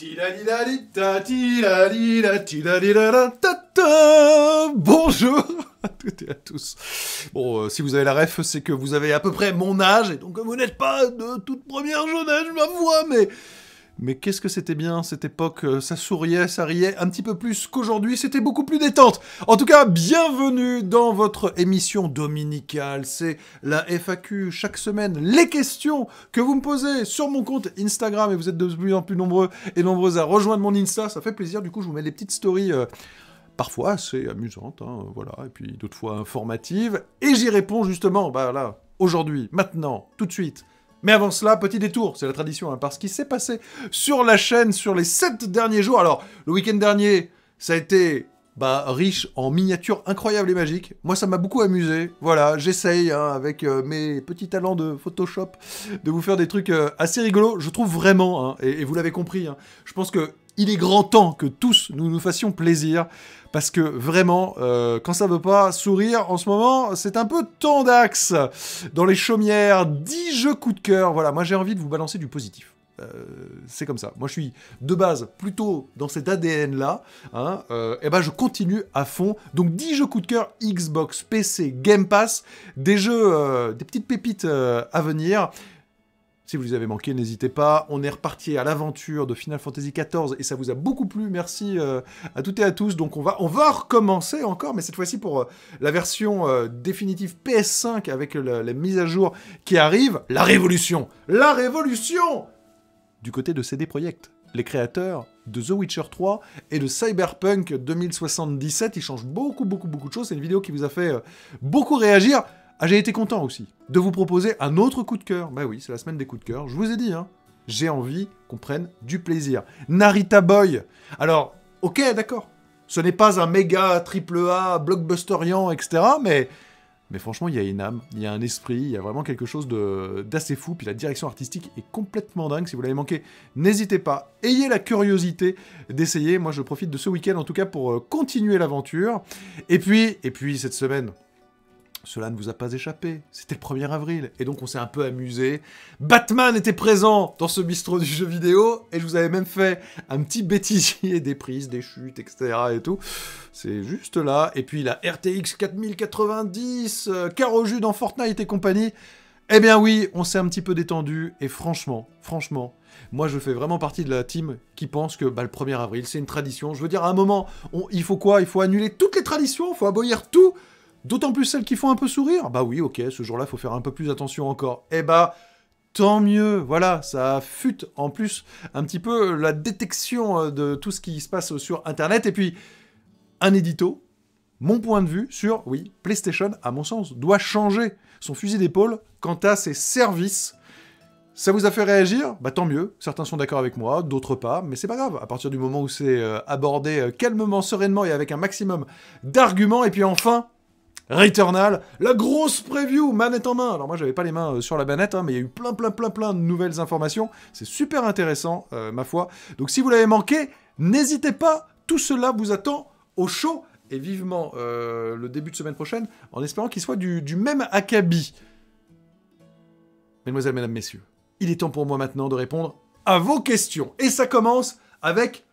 Bonjour à toutes et à tous. Bon, si vous avez la ref, c'est que vous avez à peu près mon âge, et donc vous n'êtes pas de toute première jeunesse, je m'avoue, mais qu'est-ce que c'était bien cette époque, ça souriait, ça riait, un petit peu plus qu'aujourd'hui, c'était beaucoup plus détente. En tout cas, bienvenue dans votre émission dominicale, c'est la FAQ chaque semaine, les questions que vous me posez sur mon compte Instagram, et vous êtes de plus en plus nombreux et nombreuses à rejoindre mon Insta, ça fait plaisir, du coup je vous mets des petites stories... parfois assez amusante, hein, voilà, et puis d'autres fois informative, et j'y réponds justement, bah là, aujourd'hui, maintenant, tout de suite. Mais avant cela, petit détour, c'est la tradition, hein, par ce qui s'est passé sur la chaîne sur les 7 derniers jours. Alors, le week-end dernier, ça a été... bah, riche en miniatures incroyables et magiques. Moi, ça m'a beaucoup amusé. Voilà, j'essaye, hein, avec mes petits talents de Photoshop, de vous faire des trucs assez rigolos. Je trouve vraiment, hein, et vous l'avez compris, hein, je pense que il est grand temps que tous nous fassions plaisir, parce que vraiment, quand ça veut pas sourire, en ce moment, c'est un peu tendax. Dans les chaumières, 10 jeux coup de cœur. Voilà, moi, j'ai envie de vous balancer du positif. C'est comme ça. Moi, je suis de base plutôt dans cet ADN-là. Hein, et ben, je continue à fond. Donc, 10 jeux coup de cœur Xbox, PC, Game Pass, des jeux, des petites pépites à venir. Si vous les avez manqués, n'hésitez pas. On est reparti à l'aventure de Final Fantasy XIV et ça vous a beaucoup plu. Merci à toutes et à tous. Donc on va recommencer encore, mais cette fois-ci pour la version définitive PS5 avec la mise à jour qui arrive. La révolution. La révolution du côté de CD Projekt, les créateurs de The Witcher 3 et de Cyberpunk 2077, ils changent beaucoup de choses. C'est une vidéo qui vous a fait beaucoup réagir. Ah, j'ai été content aussi de vous proposer un autre coup de cœur. Bah oui, c'est la semaine des coups de cœur. Je vous ai dit, hein, j'ai envie qu'on prenne du plaisir. Narita Boy. Alors, ok, d'accord. Ce n'est pas un méga triple A, blockbusterian, etc. Mais franchement, il y a une âme, il y a un esprit, il y a vraiment quelque chose d'assez fou. Puis la direction artistique est complètement dingue. Si vous l'avez manqué, n'hésitez pas. Ayez la curiosité d'essayer. Moi, je profite de ce week-end, en tout cas, pour continuer l'aventure. Et puis cette semaine, cela ne vous a pas échappé. C'était le 1er avril. Et donc, on s'est un peu amusé. Batman était présent dans ce bistrot du jeu vidéo. Et je vous avais même fait un petit bêtisier des prises, des chutes, etc. et tout. C'est juste là. Et puis, la RTX 4090, car au jus dans Fortnite et compagnie. Eh bien oui, on s'est un petit peu détendu. Et franchement... Moi, je fais vraiment partie de la team qui pense que bah, le 1er avril, c'est une tradition. Je veux dire, à un moment, il faut quoi? Il faut annuler toutes les traditions. Il faut abolir tout. D'autant plus celles qui font un peu sourire. Bah oui, ok, ce jour-là, faut faire un peu plus attention encore. Eh bah, tant mieux. Voilà, ça affûte en plus un petit peu la détection de tout ce qui se passe sur Internet. Et puis, un édito, mon point de vue sur, oui, PlayStation, à mon sens, doit changer son fusil d'épaule quant à ses services. Ça vous a fait réagir? Bah tant mieux, certains sont d'accord avec moi, d'autres pas, mais c'est pas grave, à partir du moment où c'est abordé calmement, sereinement et avec un maximum d'arguments. Et puis enfin... Returnal, la grosse preview, manette en main. Alors moi, j'avais pas les mains sur la manette, hein, mais il y a eu plein de nouvelles informations. C'est super intéressant, ma foi. Donc si vous l'avez manqué, n'hésitez pas. Tout cela vous attend au chaud et vivement le début de semaine prochaine, en espérant qu'il soit du même acabit. Mesdemoiselles, mesdames, messieurs, il est temps pour moi maintenant de répondre à vos questions. Et ça commence avec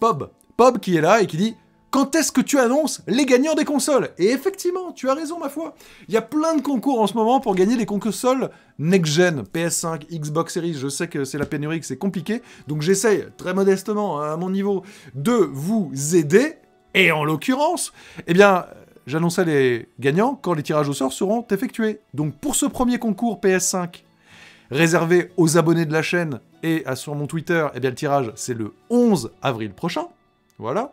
Pob. Pob qui est là et qui dit... Quand est-ce que tu annonces les gagnants des consoles? Et effectivement, tu as raison, ma foi. Il y a plein de concours en ce moment pour gagner les consoles next-gen, PS5, Xbox Series. Je sais que c'est la pénurie, que c'est compliqué. Donc j'essaye, très modestement, à mon niveau, de vous aider. Et en l'occurrence, eh bien, j'annonçais les gagnants quand les tirages au sort seront effectués. Donc pour ce premier concours PS5, réservé aux abonnés de la chaîne et sur mon Twitter, eh bien, le tirage, c'est le 11 avril prochain. Voilà.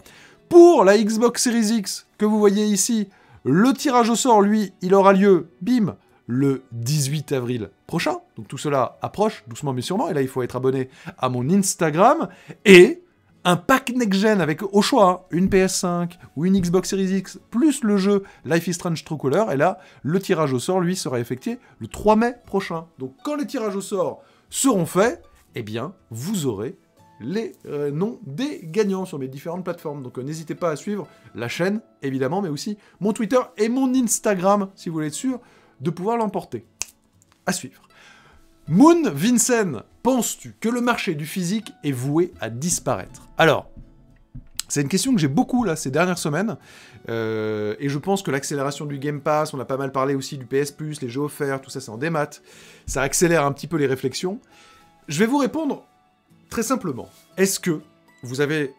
Pour la Xbox Series X, que vous voyez ici, le tirage au sort, lui, il aura lieu, bim, le 18 avril prochain. Donc tout cela approche, doucement mais sûrement. Et là, il faut être abonné à mon Instagram. Et un pack next-gen avec, au choix, une PS5 ou une Xbox Series X, plus le jeu Life is Strange True Color. Et là, le tirage au sort, lui, sera effectué le 3 mai prochain. Donc quand les tirages au sort seront faits, eh bien, vous aurez... les noms des gagnants sur mes différentes plateformes. Donc n'hésitez pas à suivre la chaîne, évidemment, mais aussi mon Twitter et mon Instagram, si vous voulez être sûr, de pouvoir l'emporter. À suivre. Moon Vincent penses-tu que le marché du physique est voué à disparaître? Alors, c'est une question que j'ai beaucoup là ces dernières semaines, et je pense que l'accélération du Game Pass, on a pas mal parlé aussi du PS Plus, les jeux offerts, tout ça c'est en démat, ça accélère un petit peu les réflexions. Je vais vous répondre très simplement. Est-ce que vous avez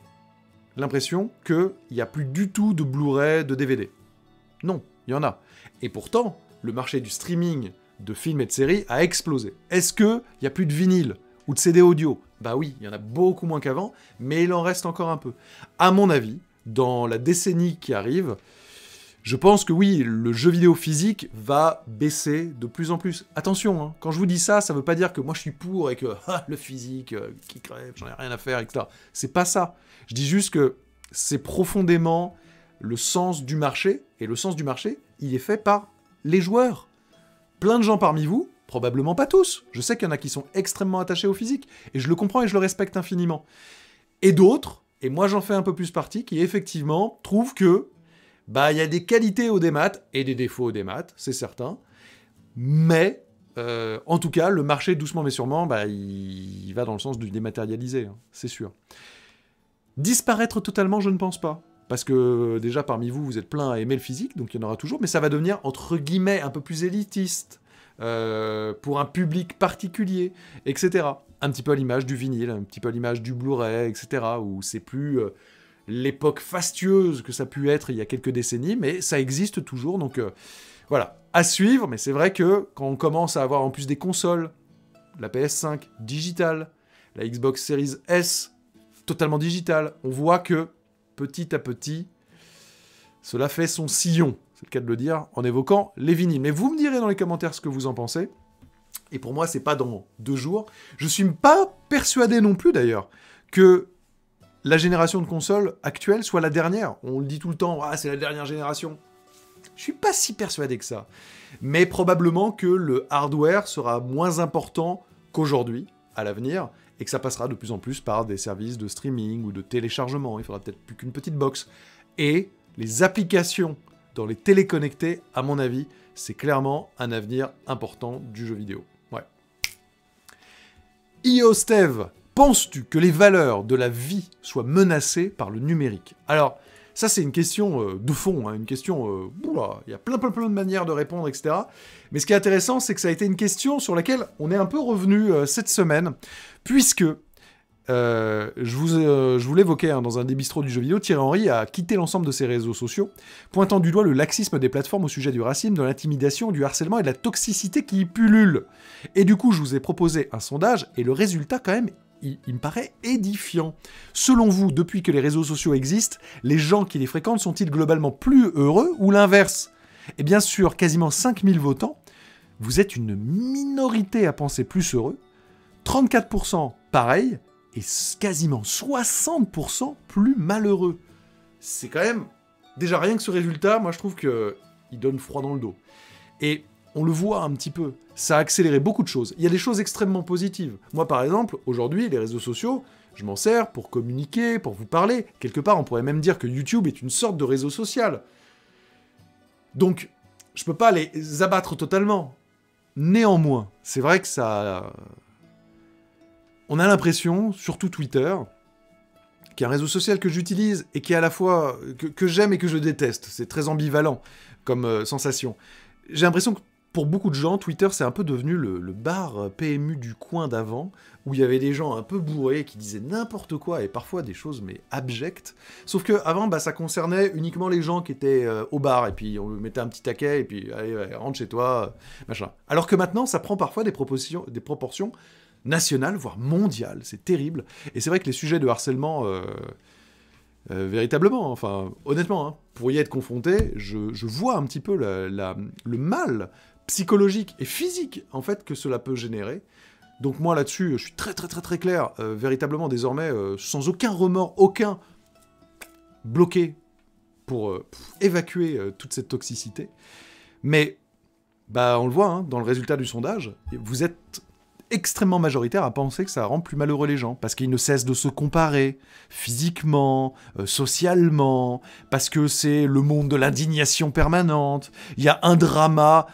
l'impression qu'il n'y a plus du tout de Blu-ray, de DVD? Non, il y en a. Et pourtant, le marché du streaming de films et de séries a explosé. Est-ce qu'il n'y a plus de vinyle ou de CD audio? Bah oui, il y en a beaucoup moins qu'avant, mais il en reste encore un peu. À mon avis, dans la décennie qui arrive, je pense que oui, le jeu vidéo physique va baisser de plus en plus. Attention, hein, quand je vous dis ça, ça veut pas dire que moi je suis pour et que le physique qui crève, j'en ai rien à faire, etc. C'est pas ça. Je dis juste que c'est profondément le sens du marché, et le sens du marché, il est fait par les joueurs. Plein de gens parmi vous, probablement pas tous, je sais qu'il y en a qui sont extrêmement attachés au physique, et je le comprends et je le respecte infiniment. Et d'autres, et moi j'en fais un peu plus partie, qui effectivement trouvent que bah, il y a des qualités au démat et des défauts au démat, c'est certain. Mais, en tout cas, le marché, doucement mais sûrement, bah, il va dans le sens du dématérialisé, hein, c'est sûr. Disparaître totalement, je ne pense pas. Parce que, déjà, parmi vous, vous êtes plein à aimer le physique, donc il y en aura toujours, mais ça va devenir, entre guillemets, un peu plus élitiste, pour un public particulier, etc. Un petit peu à l'image du vinyle, un petit peu à l'image du Blu-ray, etc., où c'est plus... l'époque fastueuse que ça a pu être il y a quelques décennies, mais ça existe toujours, donc voilà, à suivre, mais c'est vrai que quand on commence à avoir en plus des consoles, la PS5 digitale, la Xbox Series S totalement digitale, on voit que, petit à petit, cela fait son sillon, c'est le cas de le dire, en évoquant les vinyles. Mais vous me direz dans les commentaires ce que vous en pensez, et pour moi, c'est pas dans 2 jours. Je suis pas persuadé non plus, d'ailleurs, que la génération de consoles actuelle soit la dernière. On le dit tout le temps, ah, c'est la dernière génération. Je suis pas si persuadé que ça. Mais probablement que le hardware sera moins important qu'aujourd'hui, à l'avenir, et que ça passera de plus en plus par des services de streaming ou de téléchargement. Il faudra peut-être plus qu'une petite box. Et les applications dans les téléconnectés, à mon avis, c'est clairement un avenir important du jeu vidéo. Ouais. Io Steve, penses-tu que les valeurs de la vie soient menacées par le numérique? Alors, ça c'est une question de fond, hein, une question... il y a plein de manières de répondre, etc. Mais ce qui est intéressant, c'est que ça a été une question sur laquelle on est un peu revenu cette semaine, puisque, je vous l'évoquais hein, dans un des bistrots du jeu vidéo, Thierry Henry a quitté l'ensemble de ses réseaux sociaux, pointant du doigt le laxisme des plateformes au sujet du racisme, de l'intimidation, du harcèlement et de la toxicité qui y pullule. Et du coup, je vous ai proposé un sondage, et le résultat quand même... il me paraît édifiant. Selon vous, depuis que les réseaux sociaux existent, les gens qui les fréquentent sont-ils globalement plus heureux ou l'inverse? Et bien sûr, quasiment 5000 votants, vous êtes une minorité à penser plus heureux, 34% pareil, et quasiment 60% plus malheureux. C'est quand même... Déjà, rien que ce résultat, moi je trouve qu'il donne froid dans le dos. Et... on le voit un petit peu, ça a accéléré beaucoup de choses. Il y a des choses extrêmement positives. Moi, par exemple, aujourd'hui, les réseaux sociaux, je m'en sers pour communiquer, pour vous parler. Quelque part, on pourrait même dire que YouTube est une sorte de réseau social. Donc, je peux pas les abattre totalement. Néanmoins, c'est vrai que ça... on a l'impression, surtout Twitter, qui est un réseau social que j'utilise et qui est à la fois... que j'aime et que je déteste. C'est très ambivalent comme sensation. J'ai l'impression que pour beaucoup de gens, Twitter, c'est un peu devenu le bar PMU du coin d'avant, où il y avait des gens un peu bourrés qui disaient n'importe quoi, et parfois des choses, mais abjectes. Sauf qu'avant, bah, ça concernait uniquement les gens qui étaient au bar, et puis on mettait un petit taquet, et puis « allez, ouais, rentre chez toi », machin. Alors que maintenant, ça prend parfois des proportions nationales, voire mondiales, c'est terrible. Et c'est vrai que les sujets de harcèlement... véritablement, enfin, honnêtement, hein, pour y être confronté, je vois un petit peu le mal psychologique et physique, en fait, que cela peut générer. Donc moi, là-dessus, je suis très clair, véritablement, désormais, sans aucun remords, aucun bloqué pour évacuer toute cette toxicité. Mais, bah, on le voit, hein, dans le résultat du sondage, vous êtes... extrêmement majoritaire à penser que ça rend plus malheureux les gens, parce qu'ils ne cessent de se comparer, physiquement, socialement, parce que c'est le monde de l'indignation permanente, il y a un drama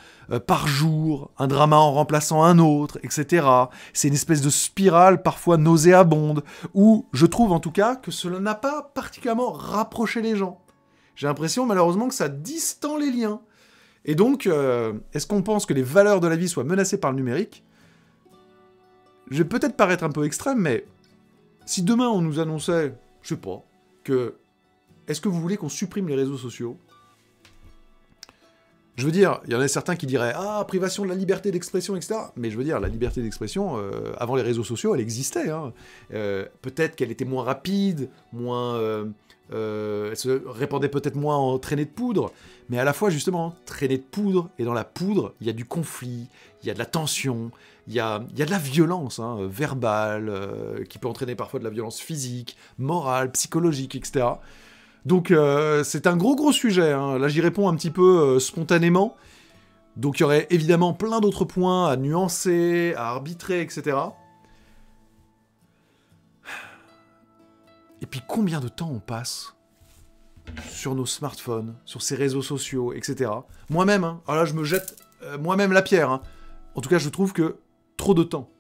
par jour, un drama en remplaçant un autre, etc. C'est une espèce de spirale parfois nauséabonde, où je trouve en tout cas que cela n'a pas particulièrement rapproché les gens. J'ai l'impression malheureusement que ça distend les liens. Et donc, est-ce qu'on pense que les valeurs de la vie soient menacées par le numérique? Je vais peut-être paraître un peu extrême, mais si demain on nous annonçait, je sais pas, que... Est-ce que vous voulez qu'on supprime les réseaux sociaux? Je veux dire, il y en a certains qui diraient « Ah, privation de la liberté d'expression, etc. » Mais je veux dire, la liberté d'expression, avant les réseaux sociaux, elle existait. Hein. Peut-être qu'elle était moins rapide, moins... elle se répandait peut-être moins en traînée de poudre, mais à la fois, justement, traînée de poudre, et dans la poudre, il y a du conflit, il y a de la tension, il y a de la violence hein, verbale, qui peut entraîner parfois de la violence physique, morale, psychologique, etc. Donc c'est un gros sujet, hein. Là j'y réponds un petit peu spontanément, donc il y aurait évidemment plein d'autres points à nuancer, à arbitrer, etc. Et puis combien de temps on passe sur nos smartphones, sur ces réseaux sociaux, etc. Moi-même, hein, alors là je me jette moi-même la pierre, hein. En tout cas je trouve que trop de temps,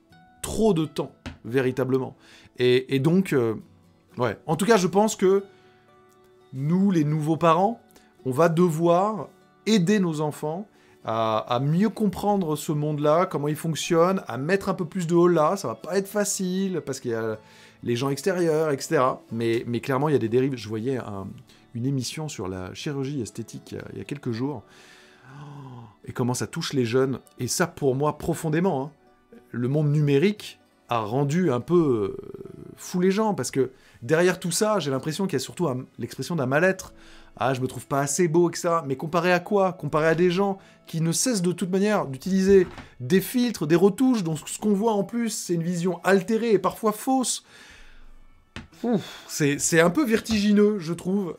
véritablement. Et donc, ouais, en tout cas je pense que nous, les nouveaux parents, on va devoir aider nos enfants à mieux comprendre ce monde-là, comment il fonctionne, à mettre un peu plus de holà. Ça va pas être facile, parce qu'il y a les gens extérieurs, etc. Mais clairement, il y a des dérives. Je voyais une émission sur la chirurgie esthétique il y a quelques jours, et comment ça touche les jeunes. Et ça, pour moi, profondément, hein, le monde numérique a rendu un peu fou les gens, parce que derrière tout ça, j'ai l'impression qu'il y a surtout l'expression d'un mal-être. Ah, je me trouve pas assez beau, etc. Mais comparé à quoi? Comparé à des gens qui ne cessent de toute manière d'utiliser des filtres, des retouches, donc ce qu'on voit en plus, c'est une vision altérée et parfois fausse. C'est un peu vertigineux, je trouve.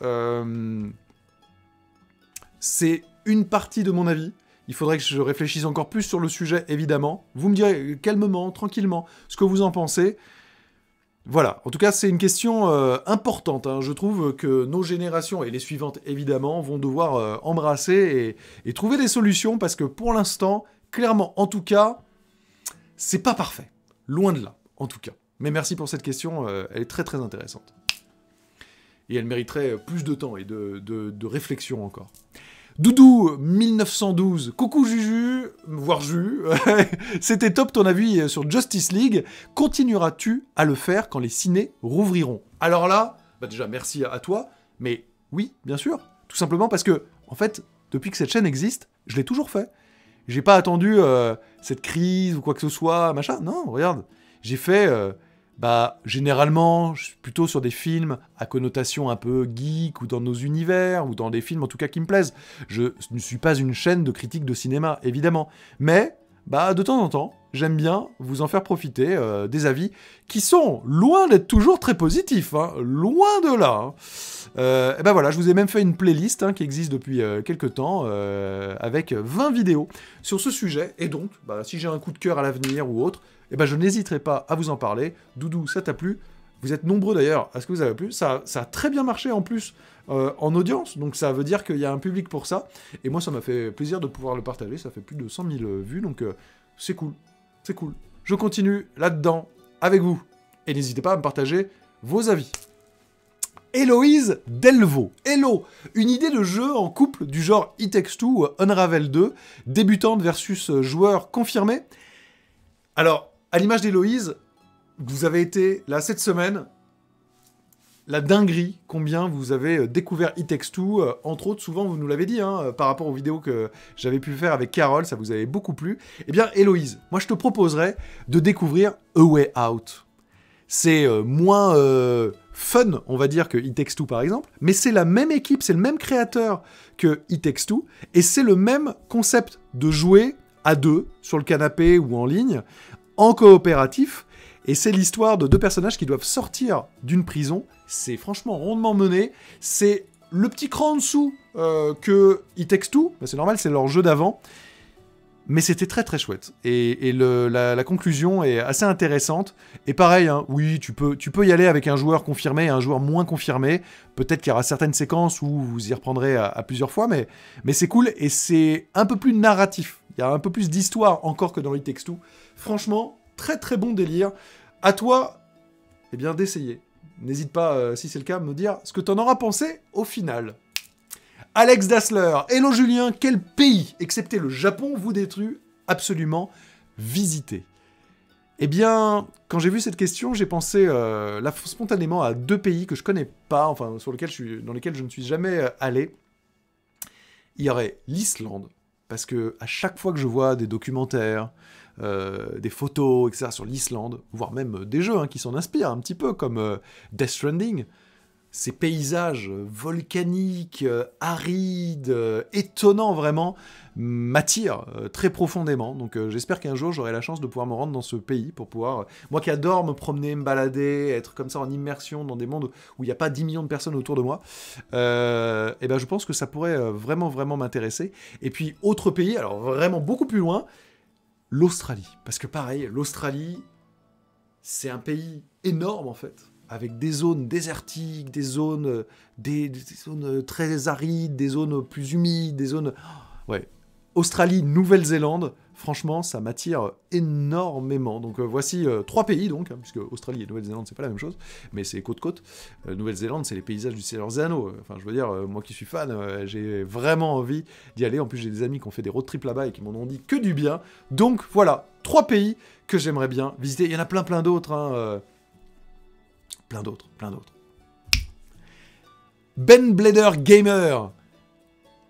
C'est une partie de mon avis. Il faudrait que je réfléchisse encore plus sur le sujet, évidemment. Vous me direz calmement, tranquillement, ce que vous en pensez. Voilà, en tout cas, c'est une question importante. Hein. Je trouve que nos générations, et les suivantes, évidemment, vont devoir embrasser et trouver des solutions, parce que pour l'instant, clairement, en tout cas, c'est pas parfait. Loin de là, en tout cas. Mais merci pour cette question, elle est très intéressante. Et elle mériterait plus de temps et de réflexion encore. Doudou 1912, coucou Juju, voire Ju, c'était top ton avis sur Justice League, continueras-tu à le faire quand les ciné rouvriront? Alors là, bah déjà merci à toi, mais oui, bien sûr, tout simplement parce que, en fait, depuis que cette chaîne existe, je l'ai toujours fait. J'ai pas attendu cette crise ou quoi que ce soit, machin, non, regarde, j'ai fait... Bah, généralement, je suis plutôt sur des films à connotation un peu geek, ou dans nos univers, ou dans des films en tout cas qui me plaisent. Je ne suis pas une chaîne de critique de cinéma, évidemment. Mais, bah, de temps en temps, j'aime bien vous en faire profiter des avis qui sont loin d'être toujours très positifs, hein, loin de là. Hein. Et ben voilà, je vous ai même fait une playlist hein, qui existe depuis quelques temps, avec 20 vidéos sur ce sujet. Et donc, bah, si j'ai un coup de cœur à l'avenir ou autre... Eh ben, je n'hésiterai pas à vous en parler. Doudou, ça t'a plu? Vous êtes nombreux d'ailleurs à ce que vous avez plu. Ça a très bien marché en plus en audience, donc ça veut dire qu'il y a un public pour ça. Et moi, ça m'a fait plaisir de pouvoir le partager. Ça fait plus de 100 000 vues, donc c'est cool. C'est cool. Je continue là-dedans avec vous. Et n'hésitez pas à me partager vos avis. Héloïse Delvaux. Hello, une idée de jeu en couple du genre It Takes Two ou Unravel 2, débutante versus joueur confirmé. Alors, à l'image d'Héloïse, vous avez été, là, cette semaine, la dinguerie, combien vous avez découvert It Takes Two, entre autres, souvent, vous nous l'avez dit, hein, par rapport aux vidéos que j'avais pu faire avec Carole, ça vous avait beaucoup plu. Eh bien, Héloïse, moi, je te proposerais de découvrir A Way Out. C'est moins fun, on va dire, que It Takes Two, par exemple, mais c'est la même équipe, c'est le même créateur que It Takes Two, et c'est le même concept de jouer à deux, sur le canapé ou en ligne, en coopératif, et c'est l'histoire de deux personnages qui doivent sortir d'une prison. C'est franchement rondement mené, c'est le petit cran en dessous que It Takes Two, ben c'est normal, c'est leur jeu d'avant, mais c'était très chouette, et la conclusion est assez intéressante, et pareil, hein, oui, tu peux y aller avec un joueur confirmé et un joueur moins confirmé, peut-être qu'il y aura certaines séquences où vous y reprendrez à plusieurs fois, mais c'est cool, et c'est un peu plus narratif. Il Il y a un peu plus d'histoire encore que dans It Takes Two. Franchement, très très bon délire. À toi, eh bien, d'essayer. N'hésite pas, si c'est le cas, à me dire ce que t'en auras pensé au final. Alex Dassler, hello Julien, quel pays, excepté le Japon, vous détruit absolument visiter? Eh bien, quand j'ai vu cette question, j'ai pensé là, spontanément à deux pays que je connais pas, enfin, dans lesquels je ne suis jamais allé. Il y aurait l'Islande, parce que à chaque fois que je vois des documentaires, des photos, etc. sur l'Islande, voire même des jeux hein, qui s'en inspirent un petit peu, comme Death Stranding, ces paysages volcaniques, arides, étonnants vraiment, m'attirent très profondément. Donc j'espère qu'un jour j'aurai la chance de pouvoir me rendre dans ce pays pour pouvoir... moi qui adore me promener, me balader, être comme ça en immersion dans des mondes où il n'y a pas 10 millions de personnes autour de moi, et ben je pense que ça pourrait vraiment, vraiment m'intéresser. Et puis autre pays, alors vraiment beaucoup plus loin, l'Australie. Parce que pareil, l'Australie, c'est un pays énorme en fait, avec des zones désertiques, des zones très arides, des zones plus humides, des zones... ouais. Australie, Nouvelle-Zélande, franchement, ça m'attire énormément. Donc voici trois pays, donc, hein, puisque Australie et Nouvelle-Zélande, c'est pas la même chose, mais c'est côte-côte. Nouvelle-Zélande, c'est les paysages du Seigneur des Anneaux. Enfin, je veux dire, moi qui suis fan, j'ai vraiment envie d'y aller. En plus, j'ai des amis qui ont fait des road trips là-bas et qui m'en ont dit que du bien. Donc voilà, trois pays que j'aimerais bien visiter. Il y en a plein, plein d'autres, hein, plein d'autres, plein d'autres. Ben Blader Gamer.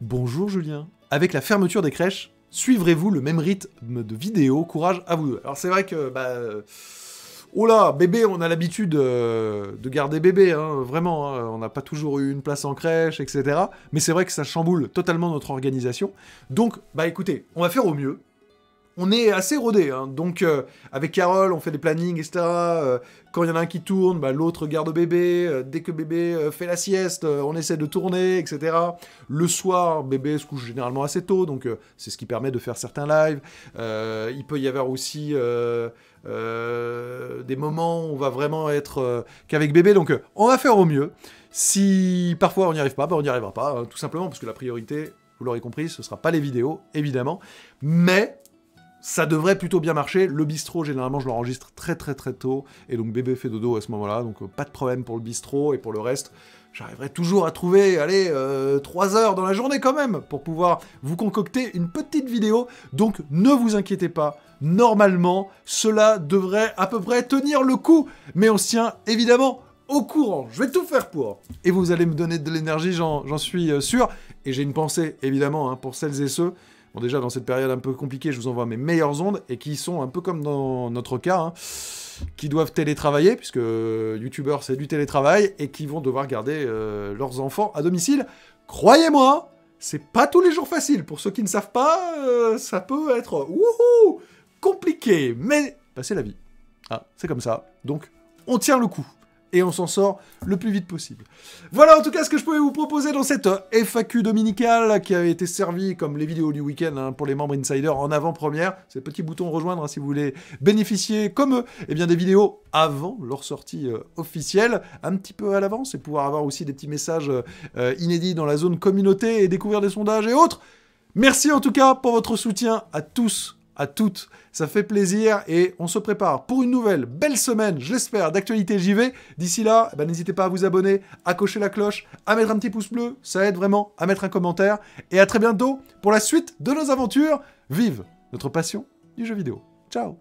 Bonjour Julien. Avec la fermeture des crèches, suivrez-vous le même rythme de vidéo? Courage à vous deux. Alors c'est vrai que... bah, oh là, bébé, on a l'habitude de garder bébé, hein, vraiment. Hein, on n'a pas toujours eu une place en crèche, etc. Mais c'est vrai que ça chamboule totalement notre organisation. Donc, bah écoutez, on va faire au mieux. On est assez rodé, hein. Donc avec Carole, on fait des plannings, etc. Quand il y en a un qui tourne, bah, l'autre garde bébé. Dès que bébé fait la sieste, on essaie de tourner, etc. Le soir, bébé se couche généralement assez tôt, donc c'est ce qui permet de faire certains lives. Il peut y avoir aussi des moments où on va vraiment être qu'avec bébé, donc on va faire au mieux. Si parfois on n'y arrive pas, bah, on n'y arrivera pas, hein, tout simplement, parce que la priorité, vous l'aurez compris, ce ne sera pas les vidéos, évidemment. Mais... ça devrait plutôt bien marcher. Le bistrot, généralement, je l'enregistre très très très tôt. Et donc bébé fait dodo à ce moment-là. Donc pas de problème pour le bistrot. Et pour le reste, j'arriverai toujours à trouver, allez, 3 heures dans la journée quand même, pour pouvoir vous concocter une petite vidéo. Donc ne vous inquiétez pas. Normalement, cela devrait à peu près tenir le coup. Mais on se tient évidemment au courant. Je vais tout faire pour. Et vous allez me donner de l'énergie, j'en suis sûr. Et j'ai une pensée, évidemment, hein, pour celles et ceux... bon, déjà, dans cette période un peu compliquée, je vous envoie mes meilleures ondes, et qui sont un peu comme dans notre cas, hein, qui doivent télétravailler, puisque youtubeurs, c'est du télétravail, et qui vont devoir garder leurs enfants à domicile. Croyez-moi, c'est pas tous les jours facile. Pour ceux qui ne savent pas, ça peut être wouhou, compliqué, mais bah, c'est la vie. Ah, c'est comme ça. Donc, on tient le coup. Et on s'en sort le plus vite possible. Voilà en tout cas ce que je pouvais vous proposer dans cette FAQ dominicale qui avait été servie comme les vidéos du week-end hein, pour les membres Insider en avant-première. C'est le petit bouton rejoindre hein, si vous voulez bénéficier comme eux eh bien, des vidéos avant leur sortie officielle, un petit peu à l'avance et pouvoir avoir aussi des petits messages inédits dans la zone communauté et découvrir des sondages et autres. Merci en tout cas pour votre soutien à tous, à toutes, ça fait plaisir et on se prépare pour une nouvelle belle semaine, je l'espère, d'actualité JV. D'ici là, ben, n'hésitez pas à vous abonner, à cocher la cloche, à mettre un petit pouce bleu, ça aide vraiment, à mettre un commentaire et à très bientôt pour la suite de nos aventures. Vive notre passion du jeu vidéo. Ciao!